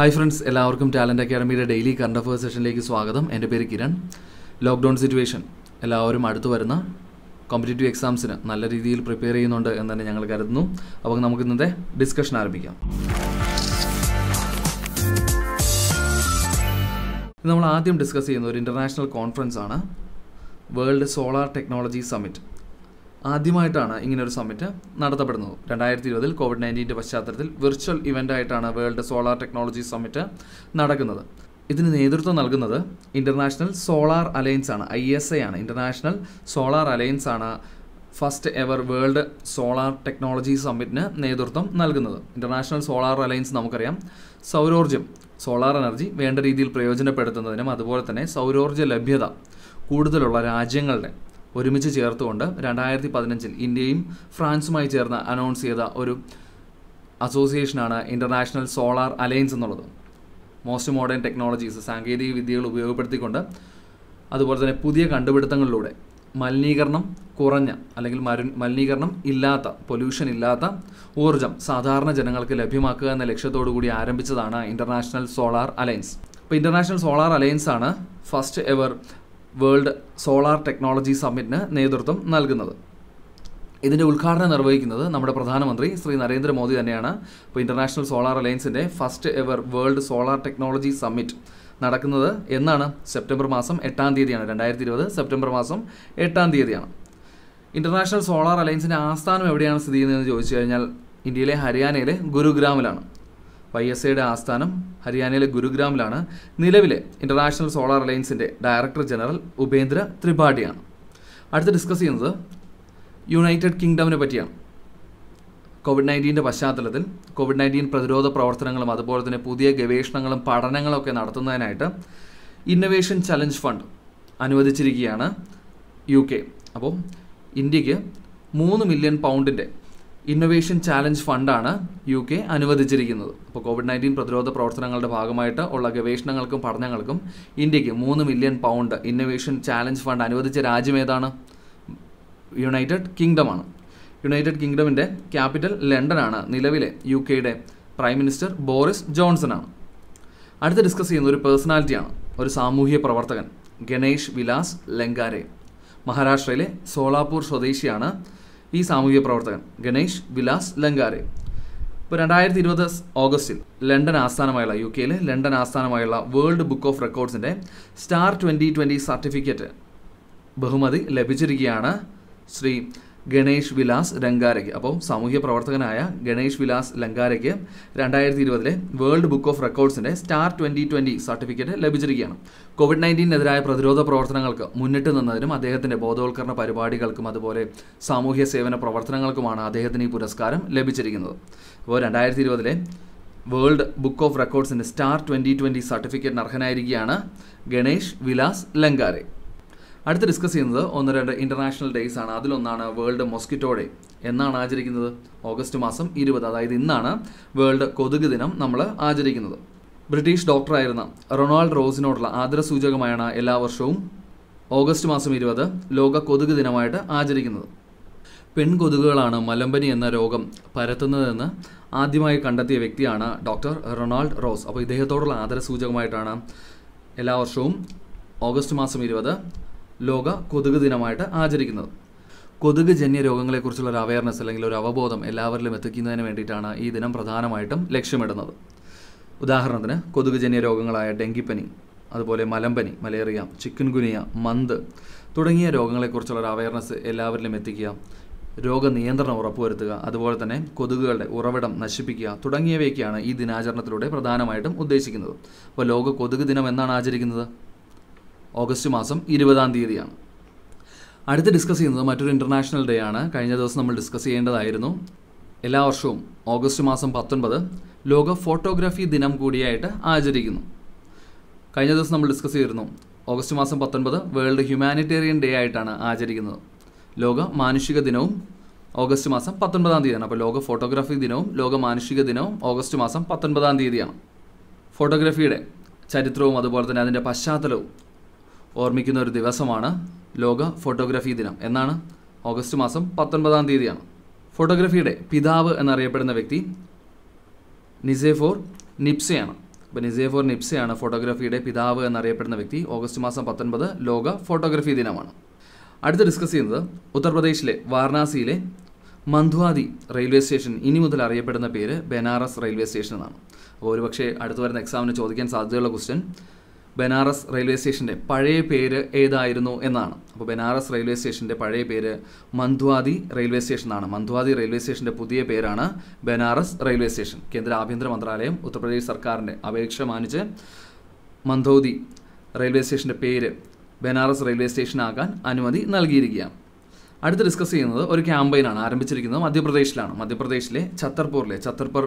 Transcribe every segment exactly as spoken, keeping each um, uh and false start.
Hi friends, എല്ലാവർക്കും talent അക്കാഡമിയുടെ daily current affairs സെഷനിലേക്ക് സ്വാഗതം. എൻ്റെ പേര് കിരൺ. ലോക്ക്ഡൗൺ സിറ്റുവേഷൻ എല്ലാവരും അടുത്ത് വരുന്ന കോമ്പറ്റേറ്റീവ് എക്സാംസിന് നല്ല രീതിയിൽ പ്രിപ്പയർ ചെയ്യുന്നുണ്ട് എന്ന് തന്നെ ഞങ്ങൾ കരുതുന്നു. അപ്പോൾ നമുക്ക് ഇന്നത്തെ ഡിസ്കഷൻ ആരംഭിക്കാം. നമ്മൾ ആദ്യം ഡിസ്കസ് ചെയ്യുന്ന ഒരു ഇൻ്റർനാഷണൽ കോൺഫറൻസ് ആണ് വേൾഡ് സോളാർ ടെക്നോളജി സമ്മിറ്റ്. ആദ്യമായിട്ടാണ് ഇങ്ങനൊരു സമ്മിറ്റ് നടത്തപ്പെടുന്നത്. രണ്ടായിരത്തി ഇരുപതിൽ കോവിഡ് നയൻറ്റീൻ്റെ പശ്ചാത്തലത്തിൽ വിർച്വൽ ഇവൻ്റായിട്ടാണ് വേൾഡ് സോളാർ ടെക്നോളജി സമ്മിറ്റ് നടക്കുന്നത്. ഇതിന് നേതൃത്വം നൽകുന്നത് ഇൻ്റർനാഷണൽ സോളാർ അലയൻസ് ആണ്. ഐ എസ് എ ആണ്. ഇൻ്റർനാഷണൽ സോളാർ അലയൻസ് ആണ് first ever world solar technology സമ്മിറ്റിന് നേതൃത്വം നൽകുന്നത്. ഇൻ്റർനാഷണൽ സോളാർ അലയൻസ് നമുക്കറിയാം സൗരോർജ്ജം, സോളാർ എനർജി വേണ്ട രീതിയിൽ പ്രയോജനപ്പെടുത്തുന്നതിനും അതുപോലെ തന്നെ സൗരോർജ്ജ ലഭ്യത കൂടുതലുള്ള രാജ്യങ്ങളുടെ ഒരുമിച്ച് ചേർത്തുകൊണ്ട് രണ്ടായിരത്തി പതിനഞ്ചിൽ ഇന്ത്യയും ഫ്രാൻസുമായി ചേർന്ന് അനൗൺസ് ചെയ്ത ഒരു അസോസിയേഷനാണ് ഇൻ്റർനാഷണൽ സോളാർ അലയൻസ് എന്നുള്ളത്. മോസ്റ്റ് മോഡേൺ ടെക്നോളജീസ്, സാങ്കേതിക വിദ്യകൾ ഉപയോഗപ്പെടുത്തിക്കൊണ്ട് അതുപോലെ തന്നെ പുതിയ കണ്ടുപിടുത്തങ്ങളിലൂടെ മലിനീകരണം കുറഞ്ഞ അല്ലെങ്കിൽ മരു മലിനീകരണം ഇല്ലാത്ത, പൊല്യൂഷൻ ഇല്ലാത്ത ഊർജ്ജം സാധാരണ ജനങ്ങൾക്ക് ലഭ്യമാക്കുക എന്ന ലക്ഷ്യത്തോടു കൂടി ആരംഭിച്ചതാണ് ഇൻ്റർനാഷണൽ സോളാർ അലയൻസ്. ഇപ്പോൾ ഇൻ്റർനാഷണൽ സോളാർ അലയൻസ് ആണ് first ever world solar technology സമ്മിറ്റിന് നേതൃത്വം നൽകുന്നത്. ഇതിൻ്റെ ഉദ്ഘാടനം നിർവഹിക്കുന്നത് നമ്മുടെ പ്രധാനമന്ത്രി ശ്രീ നരേന്ദ്രമോദി തന്നെയാണ്. ഇപ്പോൾ ഇൻ്റർനാഷണൽ സോളാർ അലയൻസിൻ്റെ first ever world solar technology summit നടക്കുന്നത് എന്നാണ്? സെപ്റ്റംബർ മാസം എട്ടാം തീയതിയാണ്. രണ്ടായിരത്തി ഇരുപത് സെപ്റ്റംബർ മാസം എട്ടാം തീയതിയാണ്. ഇൻ്റർനാഷണൽ സോളാർ അലയൻസിൻ്റെ ആസ്ഥാനം എവിടെയാണ് സ്ഥിതി ചെയ്യുന്നതെന്ന് ചോദിച്ചു കഴിഞ്ഞാൽ ഇന്ത്യയിലെ ഹരിയാനയിലെ ഗുരുഗ്രാമിലാണ്. ഐ എസ് എയുടെ ആസ്ഥാനം ഹരിയാനയിലെ ഗുരുഗ്രാമിലാണ്. നിലവിലെ ഇൻ്റർനാഷണൽ സോളാർ അലയൻസിൻ്റെ ഡയറക്ടർ ജനറൽ ഉപേന്ദ്ര ത്രിപാഠിയാണ്. അടുത്ത് ഡിസ്കസ് ചെയ്യുന്നത് യുണൈറ്റഡ് കിങ്ഡമിനെ പറ്റിയാണ്. കോവിഡ് നയൻറ്റീൻ്റെ പശ്ചാത്തലത്തിൽ കോവിഡ് നയൻറ്റീൻ പ്രതിരോധ പ്രവർത്തനങ്ങളും അതുപോലെ തന്നെ പുതിയ ഗവേഷണങ്ങളും പഠനങ്ങളൊക്കെ നടത്തുന്നതിനായിട്ട് ഇന്നൊവേഷൻ ചലഞ്ച് ഫണ്ട് അനുവദിച്ചിരിക്കുകയാണ് യു കെ. അപ്പോൾ ഇന്ത്യക്ക് മൂന്ന് മില്യൺ പൗണ്ടിൻ്റെ ഇന്നൊവേഷൻ ചാലഞ്ച് ഫണ്ടാണ് യു കെ അനുവദിച്ചിരിക്കുന്നത്. അപ്പോൾ കോവിഡ് നയൻറ്റീൻ പ്രതിരോധ പ്രവർത്തനങ്ങളുടെ ഭാഗമായിട്ട് ഉള്ള ഗവേഷണങ്ങൾക്കും പഠനങ്ങൾക്കും ഇന്ത്യക്ക് മൂന്ന് million pound innovation challenge fund അനുവദിച്ച രാജ്യം ഏതാണ്? യുണൈറ്റഡ് കിങ്ഡമാണ്. യുണൈറ്റഡ് കിങ്ഡമിൻ്റെ ക്യാപിറ്റൽ ലണ്ടനാണ്. നിലവിലെ യു കെയുടെ പ്രൈം മിനിസ്റ്റർ ബോറിസ് ജോൺസനാണ്. അടുത്ത് ഡിസ്കസ് ചെയ്യുന്ന ഒരു പേഴ്സണാലിറ്റിയാണ്, ഒരു സാമൂഹ്യ പ്രവർത്തകൻ ഗണേഷ് വിലാസ് ലങ്കാരെ. മഹാരാഷ്ട്രയിലെ സോളാപൂർ സ്വദേശിയാണ് ഈ സാമൂഹ്യ പ്രവർത്തകൻ ഗണേഷ് വിലാസ് ലങ്കാരെ. ഇപ്പോൾ രണ്ടായിരത്തി ഇരുപത് ഓഗസ്റ്റിൽ ലണ്ടൻ ആസ്ഥാനമായുള്ള യു കെയിലെ ലണ്ടൻ ആസ്ഥാനമായുള്ള വേൾഡ് ബുക്ക് ഓഫ് റെക്കോർഡ്സിൻ്റെ സ്റ്റാർ ട്വൻ്റി ട്വൻ്റി സർട്ടിഫിക്കറ്റ് ബഹുമതി ലഭിച്ചിരിക്കുകയാണ് ശ്രീ ഗണേഷ് വിലാസ് ലങ്കാരയ്ക്ക്. അപ്പോൾ സാമൂഹ്യ പ്രവർത്തകനായ ഗണേഷ് വിലാസ് ലങ്കാരയ്ക്ക് രണ്ടായിരത്തി ഇരുപതിലെ വേൾഡ് ബുക്ക് ഓഫ് റെക്കോർഡ്സിൻ്റെ സ്റ്റാർ ട്വൻ്റി ട്വൻ്റി സർട്ടിഫിക്കറ്റ് ലഭിച്ചിരിക്കുകയാണ്. കോവിഡ് നയൻറ്റീനെതിരായ പ്രതിരോധ പ്രവർത്തനങ്ങൾക്ക് മുന്നിട്ട് നിന്നതിനും അദ്ദേഹത്തിൻ്റെ ബോധവൽക്കരണ പരിപാടികൾക്കും അതുപോലെ സാമൂഹ്യ സേവന പ്രവർത്തനങ്ങൾക്കുമാണ് അദ്ദേഹത്തിന് ഈ പുരസ്കാരം ലഭിച്ചിരിക്കുന്നത്. അപ്പോൾ രണ്ടായിരത്തി ഇരുപതിലെ വേൾഡ് ബുക്ക് ഓഫ് റെക്കോർഡ്സിൻ്റെ സ്റ്റാർ ട്വൻ്റി ട്വൻ്റി സർട്ടിഫിക്കറ്റിന് അർഹനായിരിക്കുകയാണ് ഗണേഷ് വിലാസ് ലങ്കാരെ. അടുത്ത് ഡിസ്കസ് ചെയ്യുന്നത് ഒന്ന് രണ്ട് ഇൻ്റർനാഷണൽ ഡേയ്സ് ആണ്. അതിലൊന്നാണ് വേൾഡ് മൊസ്കിറ്റോ ഡേ. എന്നാണ് ആചരിക്കുന്നത്? ഓഗസ്റ്റ് മാസം ഇരുപത്, അതായത് ഇന്നാണ് വേൾഡ് കൊതുക് ദിനം നമ്മൾ ആചരിക്കുന്നത്. ബ്രിട്ടീഷ് ഡോക്ടറായിരുന്ന റൊണാൾഡ് റോസിനോടുള്ള ആദരസൂചകമായാണ് എല്ലാ വർഷവും ഓഗസ്റ്റ് മാസം ഇരുപത് ലോക കൊതുക് ദിനമായിട്ട് ആചരിക്കുന്നത്. പെൺകൊതുകുകളാണ് മലമ്പനി എന്ന രോഗം പരത്തുന്നതെന്ന് ആദ്യമായി കണ്ടെത്തിയ വ്യക്തിയാണ് ഡോക്ടർ റൊണാൾഡ് റോസ്. അപ്പോൾ ഇദ്ദേഹത്തോടുള്ള ആദരസൂചകമായിട്ടാണ് എല്ലാ വർഷവും ഓഗസ്റ്റ് മാസം ഇരുപത് ലോക കൊതുക് ദിനമായിട്ട് ആചരിക്കുന്നത്. കൊതുക് ജന്യ രോഗങ്ങളെക്കുറിച്ചുള്ള ഒരു അവയർനെസ് അല്ലെങ്കിൽ ഒരു അവബോധം എല്ലാവരിലും എത്തിക്കുന്നതിന് വേണ്ടിയിട്ടാണ് ഈ ദിനം പ്രധാനമായിട്ടും ലക്ഷ്യമിടുന്നത്. ഉദാഹരണത്തിന് കൊതുക് ജന്യ രോഗങ്ങളായ ഡെങ്കിപ്പനി, അതുപോലെ മലമ്പനി, മലേറിയ, ചിക്കൻഗുനിയ, മന്ത് തുടങ്ങിയ രോഗങ്ങളെക്കുറിച്ചുള്ള ഒരു അവയർനെസ് എല്ലാവരിലും എത്തിക്കുക, രോഗനിയന്ത്രണം ഉറപ്പുവരുത്തുക, അതുപോലെ തന്നെ കൊതുകുകളുടെ ഉറവിടം നശിപ്പിക്കുക തുടങ്ങിയവയൊക്കെയാണ് ഈ ദിനാചരണത്തിലൂടെ പ്രധാനമായിട്ടും ഉദ്ദേശിക്കുന്നത്. അപ്പോൾ ലോക കൊതുക് ദിനം എന്നാണ് ആചരിക്കുന്നത്? ഓഗസ്റ്റ് മാസം ഇരുപതാം തീയതിയാണ്. അടുത്ത് ഡിസ്കസ് ചെയ്യുന്നത് മറ്റൊരു ഇൻ്റർനാഷണൽ ഡേ ആണ്. കഴിഞ്ഞ ദിവസം നമ്മൾ ഡിസ്കസ് ചെയ്യേണ്ടതായിരുന്നു. എല്ലാ വർഷവും ഓഗസ്റ്റ് മാസം പത്തൊൻപത് ലോക ഫോട്ടോഗ്രാഫി ദിനം കൂടിയായിട്ട് ആചരിക്കുന്നു. കഴിഞ്ഞ ദിവസം നമ്മൾ ഡിസ്കസ് ചെയ്തിരുന്നു ഓഗസ്റ്റ് മാസം പത്തൊൻപത് വേൾഡ് ഹ്യൂമാനിറ്റേറിയൻ ഡേ ആയിട്ടാണ് ആചരിക്കുന്നത്. ലോക മാനുഷിക ദിനവും ഓഗസ്റ്റ് മാസം പത്തൊൻപതാം തീയതിയാണ്. അപ്പോൾ ലോക ഫോട്ടോഗ്രാഫി ദിനവും ലോക മാനുഷിക ദിനവും ഓഗസ്റ്റ് മാസം പത്തൊൻപതാം തീയതിയാണ്. ഫോട്ടോഗ്രാഫിയുടെ ചരിത്രവും അതുപോലെ തന്നെ അതിൻ്റെ പശ്ചാത്തലവും ഓർമ്മിക്കുന്ന ഒരു ദിവസമാണ് ലോക ഫോട്ടോഗ്രാഫി ദിനം. എന്നാണ്? ഓഗസ്റ്റ് മാസം പത്തൊൻപതാം തീയതിയാണ്. ഫോട്ടോഗ്രാഫിയുടെ പിതാവ് എന്നറിയപ്പെടുന്ന വ്യക്തി നിസേഫോർ നിപ്സെയാണ്. ബെനിസേഫോർ നിപ്സയാണ് ഫോട്ടോഗ്രാഫിയുടെ പിതാവ് എന്നറിയപ്പെടുന്ന വ്യക്തി. ഓഗസ്റ്റ് മാസം പത്തൊൻപത് ലോക ഫോട്ടോഗ്രാഫി ദിനമാണ്. അടുത്ത ഡിസ്കസ് ചെയ്യുന്നത് ഉത്തർപ്രദേശിലെ വാരണാസിയിലെ മന്ധുവാദി റെയിൽവേ സ്റ്റേഷൻ ഇനി മുതൽ അറിയപ്പെടുന്ന പേര് ബനാറസ് റെയിൽവേ സ്റ്റേഷൻ എന്നാണ്. അപ്പോൾ ഒരുപക്ഷെ അടുത്തു വരുന്ന എക്സാമിന് ചോദിക്കാൻ സാധ്യതയുള്ള ക്വസ്റ്റ്യൻ ബനാറസ് റെയിൽവേ സ്റ്റേഷൻ്റെ പഴയ പേര് ഏതായിരുന്നു എന്നാണ്. അപ്പോൾ ബനാറസ് റെയിൽവേ സ്റ്റേഷൻ്റെ പഴയ പേര് മന്ധുവാദി റെയിൽവേ സ്റ്റേഷനാണ്. മന്ധുവാദി റെയിൽവേ സ്റ്റേഷൻ്റെ പുതിയ പേരാണ് ബനാറസ് റെയിൽവേ സ്റ്റേഷൻ. കേന്ദ്ര ആഭ്യന്തര മന്ത്രാലയം ഉത്തർപ്രദേശ് സർക്കാരിൻ്റെ അപേക്ഷ മാനിച്ച് മന്ധോദി റെയിൽവേ സ്റ്റേഷൻ്റെ പേര് ബനാറസ് റെയിൽവേ സ്റ്റേഷനാകാൻ അനുമതി നൽകിയിരിക്കുകയാണ്. അടുത്ത് ഡിസ്കസ് ചെയ്യുന്നത് ഒരു ക്യാമ്പയിനാണ് ആരംഭിച്ചിരിക്കുന്നത്. മധ്യപ്രദേശിലാണ്. മധ്യപ്രദേശിലെ ഛത്തർപൂറിലെ ഛത്തർപൂർ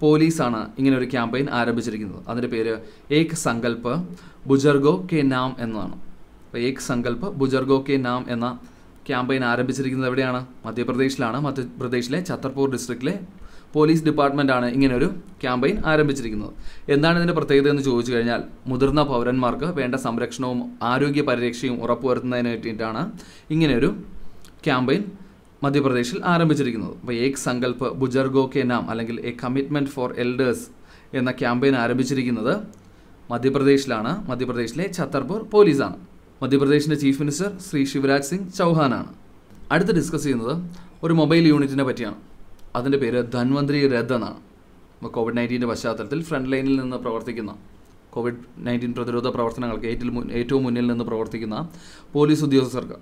പോലീസാണ് ഇങ്ങനെ ഒരു ക്യാമ്പയിൻ ആരംഭിച്ചിരിക്കുന്നത്. അതിൻ്റെ പേര് ഏക് സങ്കൽപ്പ് ബുജർഗോ കെ നാം എന്നതാണ്. അപ്പോൾ ഏക് സങ്കൽപ്പ് ബുജർഗോ കെ നാം എന്ന ക്യാമ്പയിൻ ആരംഭിച്ചിരിക്കുന്നത് എവിടെയാണ്? മധ്യപ്രദേശിലാണ്. മധ്യപ്രദേശിലെ ഛത്തർപൂർ ഡിസ്ട്രിക്റ്റിലെ പോലീസ് ഡിപ്പാർട്ട്മെൻറ്റാണ് ഇങ്ങനൊരു ക്യാമ്പയിൻ ആരംഭിച്ചിരിക്കുന്നത്. എന്താണ് ഇതിൻ്റെ പ്രത്യേകത എന്ന് ചോദിച്ചു കഴിഞ്ഞാൽ മുതിർന്ന പൗരന്മാർക്ക് വേണ്ട സംരക്ഷണവും ആരോഗ്യ പരിരക്ഷയും ഉറപ്പുവരുത്തുന്നതിന് വേണ്ടിയിട്ടാണ് ഇങ്ങനെയൊരു ക്യാമ്പയിൻ മധ്യപ്രദേശിൽ ആരംഭിച്ചിരിക്കുന്നത്. അപ്പോൾ ഏക് സങ്കൽപ്പ് ബുജർഗോ കെ നാം അല്ലെങ്കിൽ എ കമ്മിറ്റ്മെൻറ്റ് ഫോർ എൽഡേഴ്സ് എന്ന ക്യാമ്പയിൻ ആരംഭിച്ചിരിക്കുന്നത് മധ്യപ്രദേശിലാണ്. മധ്യപ്രദേശിലെ ഛത്തർപൂർ പോലീസാണ്. മധ്യപ്രദേശിൻ്റെ ചീഫ് മിനിസ്റ്റർ ശ്രീ ശിവരാജ് സിംഗ് ചൗഹാനാണ്. അടുത്ത് ഡിസ്കസ് ചെയ്യുന്നത് ഒരു മൊബൈൽ യൂണിറ്റിനെ പറ്റിയാണ്. അതിൻ്റെ പേര് ധന്വന്ത്രി രഥ എന്നാണ്. അപ്പോൾ കോവിഡ് നയൻറ്റീൻ്റെ പശ്ചാത്തലത്തിൽ ഫ്രണ്ട് ലൈനിൽ നിന്ന് പ്രവർത്തിക്കുന്ന കോവിഡ് നയൻറ്റീൻ പ്രതിരോധ പ്രവർത്തനങ്ങൾക്ക് ഏറ്റവും മുന്നിൽ നിന്ന് പ്രവർത്തിക്കുന്ന പോലീസ് ഉദ്യോഗസ്ഥർക്ക്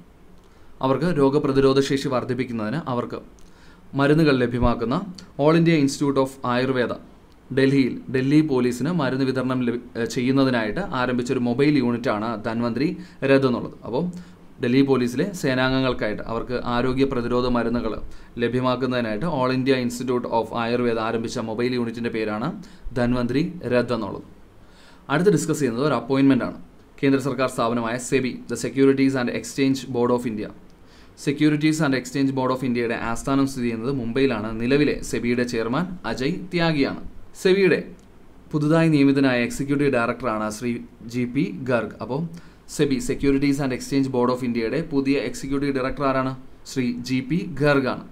അവർക്ക് രോഗപ്രതിരോധ ശേഷി വർദ്ധിപ്പിക്കുന്നതിന് അവർക്ക് മരുന്നുകൾ ലഭ്യമാക്കുന്ന all India institute of Ayurveda ഡൽഹിയിൽ ഡൽഹി പോലീസിന് മരുന്ന് വിതരണം ചെയ്യുന്നതിനായിട്ട് ആരംഭിച്ചൊരു മൊബൈൽ യൂണിറ്റാണ് ധന്വന്ത്രി രഥ എന്നുള്ളത്. അപ്പോൾ ഡൽഹി പോലീസിലെ സേനാംഗങ്ങൾക്കായിട്ട് അവർക്ക് ആരോഗ്യ പ്രതിരോധ മരുന്നുകൾ ലഭ്യമാക്കുന്നതിനായിട്ട് all India institute of Ayurveda ആരംഭിച്ച മൊബൈൽ യൂണിറ്റിൻ്റെ പേരാണ് ധന്വന്ത്രി രഥ എന്നുള്ളത്. അടുത്ത് ഡിസ്കസ് ചെയ്യുന്നത് ഒരു അപ്പോയിൻമെൻറ്റാണ്. കേന്ദ്ര സർക്കാർ സ്ഥാപനമായ SEBI the securities and exchange board of India. Securities and exchange board of ഇന്ത്യയുടെ ആസ്ഥാനം സ്ഥിതി ചെയ്യുന്നത് മുംബൈയിലാണ്. നിലവിലെ സെബിയുടെ ചെയർമാൻ അജയ് ത്യാഗിയാണ്. സെബിയുടെ പുതുതായി നിയമിതനായ എക്സിക്യൂട്ടീവ് ഡയറക്ടറാണ് ശ്രീ ജി പി ഗർഗ്. അപ്പോൾ SEBI securities and exchange board of ഇന്ത്യയുടെ പുതിയ എക്സിക്യൂട്ടീവ് ഡയറക്ടർ ആരാണ്? ശ്രീ ജി പി ഗർഗ് ആണ്.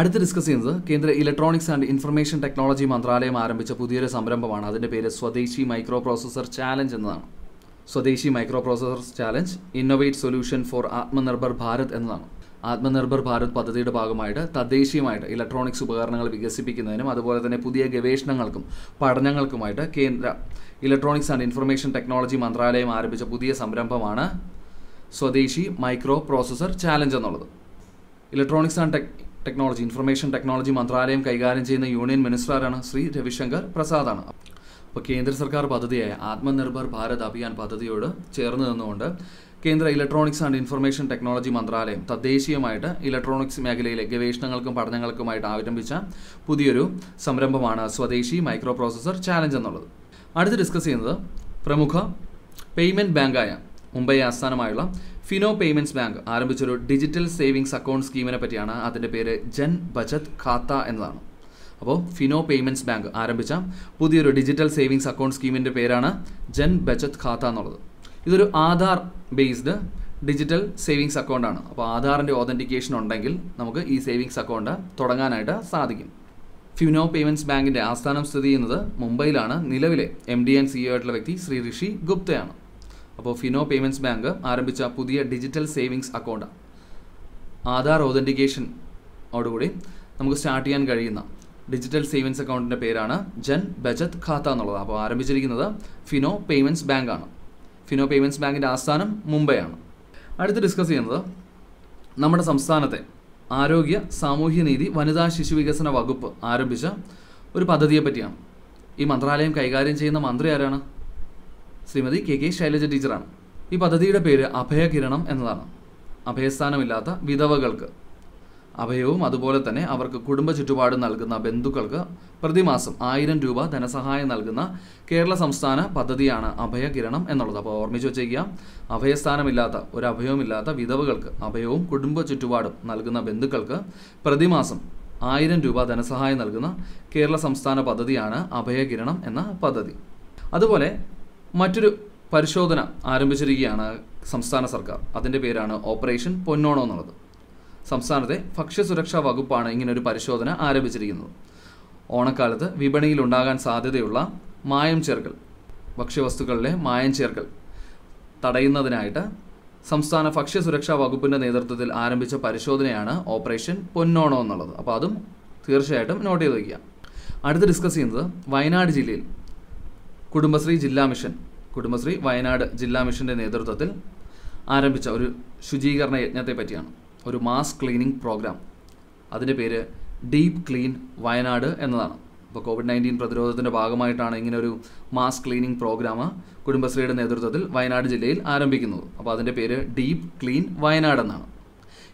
അടുത്ത് ഡിസ്കസ് ചെയ്യുന്നത് കേന്ദ്ര ഇലക്ട്രോണിക്സ് ആൻഡ് ഇൻഫർമേഷൻ ടെക്നോളജി മന്ത്രാലയം ആരംഭിച്ച പുതിയൊരു സംരംഭമാണ്. അതിൻ്റെ പേര് സ്വദേശി മൈക്രോ പ്രോസസ്സർ ചാലഞ്ച് എന്നതാണ്. Swadeshi micro processor challenge innovate solution for Atmanirbhar Bharat എന്നതാണ്. ആത്മനിർഭർ ഭാരത് പദ്ധതിയുടെ ഭാഗമായിട്ട് തദ്ദേശീയമായിട്ട് ഇലക്ട്രോണിക്സ് ഉപകരണങ്ങൾ വികസിപ്പിക്കുന്നതിനും അതുപോലെ തന്നെ പുതിയ ഗവേഷണങ്ങൾക്കും പഠനങ്ങൾക്കുമായിട്ട് കേന്ദ്ര ഇലക്ട്രോണിക്സ് ആൻഡ് ഇൻഫർമേഷൻ ടെക്നോളജി മന്ത്രാലയം ആരംഭിച്ച പുതിയ സംരംഭമാണ് സ്വദേശി മൈക്രോ പ്രോസസർ ചാലഞ്ച് എന്നുള്ളത്. Electronics and tech technology information technology മന്ത്രാലയം കൈകാര്യം ചെയ്യുന്ന യൂണിയൻ മിനിസ്റ്ററാണ് ശ്രീ രവിശങ്കർ പ്രസാദാണ്. അപ്പോൾ കേന്ദ്ര സർക്കാർ പദ്ധതിയായ ആത്മനിർഭർ ഭാരത് അഭിയാൻ പദ്ധതിയോട് ചേർന്ന് നിന്നുകൊണ്ട് കേന്ദ്ര ഇലക്ട്രോണിക്സ് ആൻഡ് ഇൻഫർമേഷൻ ടെക്നോളജി മന്ത്രാലയം തദ്ദേശീയമായിട്ട് ഇലക്ട്രോണിക്സ് മേഖലയിലെ ഗവേഷണങ്ങൾക്കും പഠനങ്ങൾക്കുമായിട്ട് ആരംഭിച്ച പുതിയൊരു സംരംഭമാണ് സ്വദേശി മൈക്രോ പ്രോസസർ ചാലഞ്ച് എന്നുള്ളത്. അടുത്ത് ഡിസ്കസ് ചെയ്യുന്നത് പ്രമുഖ പേയ്മെൻറ്റ് ബാങ്കായ മുംബൈ ആസ്ഥാനമായുള്ള ഫിനോ പേയ്മെൻറ്റ്സ് ബാങ്ക് ആരംഭിച്ചൊരു ഡിജിറ്റൽ സേവിങ്സ് അക്കൗണ്ട് സ്കീമിനെ പറ്റിയാണ്. അതിൻ്റെ പേര് ജൻ ബചത് ഖാത്ത എന്നതാണ്. അപ്പോൾ ഫിനോ പേയ്മെൻറ്റ്സ് ബാങ്ക് ആരംഭിച്ച പുതിയൊരു ഡിജിറ്റൽ സേവിങ്സ് അക്കൗണ്ട് സ്കീമിൻ്റെ പേരാണ് ജൻ ബചത് ഖാത്ത എന്നുള്ളത്. ഇതൊരു ആധാർ ബേസ്ഡ് ഡിജിറ്റൽ സേവിങ്സ് അക്കൗണ്ടാണ്. അപ്പോൾ ആധാറിൻ്റെ ഓതൻറ്റിക്കേഷൻ ഉണ്ടെങ്കിൽ നമുക്ക് ഈ സേവിങ്സ് അക്കൗണ്ട് തുടങ്ങാനായിട്ട് സാധിക്കും. ഫിനോ പേയ്മെൻറ്റ്സ് ബാങ്കിൻ്റെ ആസ്ഥാനം സ്ഥിതി ചെയ്യുന്നത് മുംബൈയിലാണ്. നിലവിലെ എം ഡി ആൻഡ് സിഇഒ ആയിട്ടുള്ള വ്യക്തി ശ്രീ ഋഷി ഗുപ്തയാണ്. അപ്പോൾ ഫിനോ പേയ്മെൻറ്റ്സ് ബാങ്ക് ആരംഭിച്ച പുതിയ ഡിജിറ്റൽ സേവിങ്സ് അക്കൗണ്ട് ആധാർ ഓതൻറ്റിക്കേഷനോടുകൂടി നമുക്ക് സ്റ്റാർട്ട് ചെയ്യാൻ കഴിയുന്ന ഡിജിറ്റൽ സേവിങ്സ് അക്കൗണ്ടിൻ്റെ പേരാണ് ജൻ ബചത് ഖാത്ത എന്നുള്ളത്. അപ്പോൾ ആരംഭിച്ചിരിക്കുന്നത് ഫിനോ പേയ്മെൻറ്റ്സ് ബാങ്കാണ്. ഫിനോ പേയ്മെൻറ്റ്സ് ബാങ്കിൻ്റെ ആസ്ഥാനം മുംബൈയാണ്. അടുത്ത് ഡിസ്കസ് ചെയ്യുന്നത് നമ്മുടെ സംസ്ഥാനത്തെ ആരോഗ്യ സാമൂഹ്യനീതി വനിതാ ശിശു വികസന വകുപ്പ് ആരംഭിച്ച ഒരു പദ്ധതിയെ പറ്റിയാണ്. ഈ മന്ത്രാലയം കൈകാര്യം ചെയ്യുന്ന മന്ത്രി ആരാണ്? ശ്രീമതി കെ കെ ശൈലജ ടീച്ചറാണ്. ഈ പദ്ധതിയുടെ പേര് അഭയ കിരണം എന്നതാണ്. അഭയസ്ഥാനമില്ലാത്ത വിധവകൾക്ക് അഭയവും അതുപോലെ തന്നെ അവർക്ക് കുടുംബ ചുറ്റുപാട് നൽകുന്ന ബന്ധുക്കൾക്ക് പ്രതിമാസം ആയിരം രൂപ ധനസഹായം നൽകുന്ന കേരള സംസ്ഥാന പദ്ധതിയാണ് അഭയ കിരണം എന്നുള്ളത്. അപ്പോൾ ഓർമ്മിച്ച് വെച്ചേക്കുക, അഭയസ്ഥാനമില്ലാത്ത ഒരു അഭയവുമില്ലാത്ത വിധവകൾക്ക് അഭയവും കുടുംബ ചുറ്റുപാടും നൽകുന്ന ബന്ധുക്കൾക്ക് പ്രതിമാസം ആയിരം രൂപ ധനസഹായം നൽകുന്ന കേരള സംസ്ഥാന പദ്ധതിയാണ് അഭയ കിരണം എന്ന പദ്ധതി. അതുപോലെ മറ്റൊരു പരിശോധന ആരംഭിച്ചിരിക്കുകയാണ് സംസ്ഥാന സർക്കാർ. അതിൻ്റെ പേരാണ് ഓപ്പറേഷൻ പൊന്നോണ എന്നുള്ളത്. സംസ്ഥാനത്തെ ഭക്ഷ്യസുരക്ഷാ വകുപ്പാണ് ഇങ്ങനൊരു പരിശോധന ആരംഭിച്ചിരിക്കുന്നത്. ഓണക്കാലത്ത് വിപണിയിലുണ്ടാകാൻ സാധ്യതയുള്ള മായം ചേർക്കൽ ഭക്ഷ്യവസ്തുക്കളിലെ മായം ചേർക്കൽ തടയുന്നതിനായിട്ട് സംസ്ഥാന ഭക്ഷ്യസുരക്ഷാ വകുപ്പിൻ്റെ നേതൃത്വത്തിൽ ആരംഭിച്ച പരിശോധനയാണ് ഓപ്പറേഷൻ പൊന്നോണ എന്നുള്ളത്. അപ്പോൾ അതും തീർച്ചയായിട്ടും നോട്ട് ചെയ്ത് വയ്ക്കുക. അടുത്ത് ഡിസ്കസ് ചെയ്യുന്നത് വയനാട് ജില്ലയിൽ കുടുംബശ്രീ ജില്ലാ മിഷൻ കുടുംബശ്രീ വയനാട് ജില്ലാ മിഷൻ്റെ നേതൃത്വത്തിൽ ആരംഭിച്ച ഒരു ശുചീകരണ യജ്ഞത്തെ പറ്റിയാണ്. ഒരു മാസ് ക്ലീനിങ് പ്രോഗ്രാം, അതിൻ്റെ പേര് ഡീപ്പ് ക്ലീൻ വയനാട് എന്നതാണ്. ഇപ്പോൾ കോവിഡ് നയൻറ്റീൻ പ്രതിരോധത്തിൻ്റെ ഭാഗമായിട്ടാണ് ഇങ്ങനൊരു മാസ് ക്ലീനിങ് പ്രോഗ്രാം കുടുംബശ്രീയുടെ നേതൃത്വത്തിൽ വയനാട് ജില്ലയിൽ ആരംഭിക്കുന്നത്. അപ്പോൾ അതിൻ്റെ പേര് ഡീപ്പ് ക്ലീൻ വയനാട് എന്നാണ്.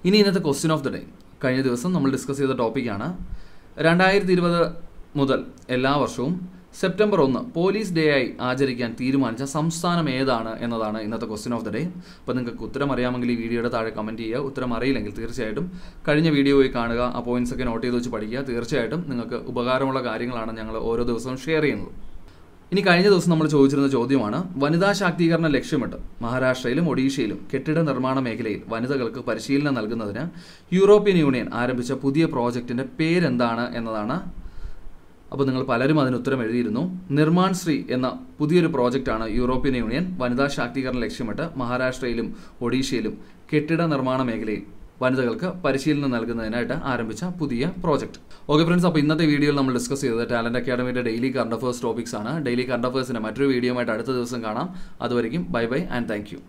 ഇനി ഇന്നത്തെ ക്വസ്റ്റ്യൻ ഓഫ് ദി ഡേ, കഴിഞ്ഞ ദിവസം നമ്മൾ ഡിസ്കസ് ചെയ്ത ടോപ്പിക്കാണ്. രണ്ടായിരത്തി ഇരുപത് മുതൽ എല്ലാ വർഷവും സെപ്റ്റംബർ ഒന്ന് പോലീസ് ഡേ ആയി ആചരിക്കാൻ തീരുമാനിച്ച സംസ്ഥാനം ഏതാണ് എന്നതാണ് ഇന്നത്തെ ക്വസ്റ്റ്യൻ ഓഫ് ദി ഡേ. അപ്പോൾ നിങ്ങൾക്ക് ഉത്തരം അറിയാമെങ്കിൽ ഈ വീഡിയോയുടെ താഴെ കമൻറ്റ് ചെയ്യുക. ഉത്തരം അറിയില്ലെങ്കിൽ തീർച്ചയായിട്ടും കഴിഞ്ഞ വീഡിയോ പോയി കാണുക, ആ പോയിൻറ്റ്സൊക്കെ നോട്ട് ചെയ്ത് വെച്ച് പഠിക്കുക. തീർച്ചയായിട്ടും നിങ്ങൾക്ക് ഉപകാരമുള്ള കാര്യങ്ങളാണ് ഞങ്ങൾ ഓരോ ദിവസവും ഷെയർ ചെയ്യുന്നത്. ഇനി കഴിഞ്ഞ ദിവസം നമ്മൾ ചോദിച്ചിരുന്ന ചോദ്യമാണ്, വനിതാ ശാക്തീകരണം ലക്ഷ്യമിട്ട് മഹാരാഷ്ട്രയിലും ഒഡീഷയിലും കെട്ടിട നിർമ്മാണ മേഖലയിൽ വനിതകൾക്ക് പരിശീലനം നൽകുന്നതിന് യൂറോപ്യൻ യൂണിയൻ ആരംഭിച്ച പുതിയ പ്രോജക്റ്റിൻ്റെ പേരെന്താണ് എന്നതാണ്. അപ്പോൾ നിങ്ങൾ പലരും അതിന് ഉത്തരം എഴുതിയിരുന്നു. നിർമ്മാൺ ശ്രീ എന്ന പുതിയൊരു പ്രോജക്റ്റാണ് യൂറോപ്യൻ യൂണിയൻ വനിതാ ശാക്തീകരണം ലക്ഷ്യമിട്ട് മഹാരാഷ്ട്രയിലും ഒഡീഷയിലും കെട്ടിട നിർമ്മാണ മേഖലയിൽ വനിതകൾക്ക് പരിശീലനം നൽകുന്നതിനായിട്ട് ആരംഭിച്ച പുതിയ പ്രോജക്റ്റ്. ഓക്കെ ഫ്രണ്ട്സ്, അപ്പോൾ ഇന്നത്തെ വീഡിയോയിൽ നമ്മൾ ഡിസ്കസ് ചെയ്തത് ടാലൻറ്റ് അക്കാഡമിയുടെ ഡെയിലി കറണ്ട് അഫേഴ്സ് ടോപ്പിക്സാണ്. ഡെയിലി കറണ്ട് അഫേഴ്സിൻ്റെ മറ്റൊരു വീഡിയോയുമായിട്ട് അടുത്ത ദിവസം കാണാം. അതുവരെയും bye bye and thank U.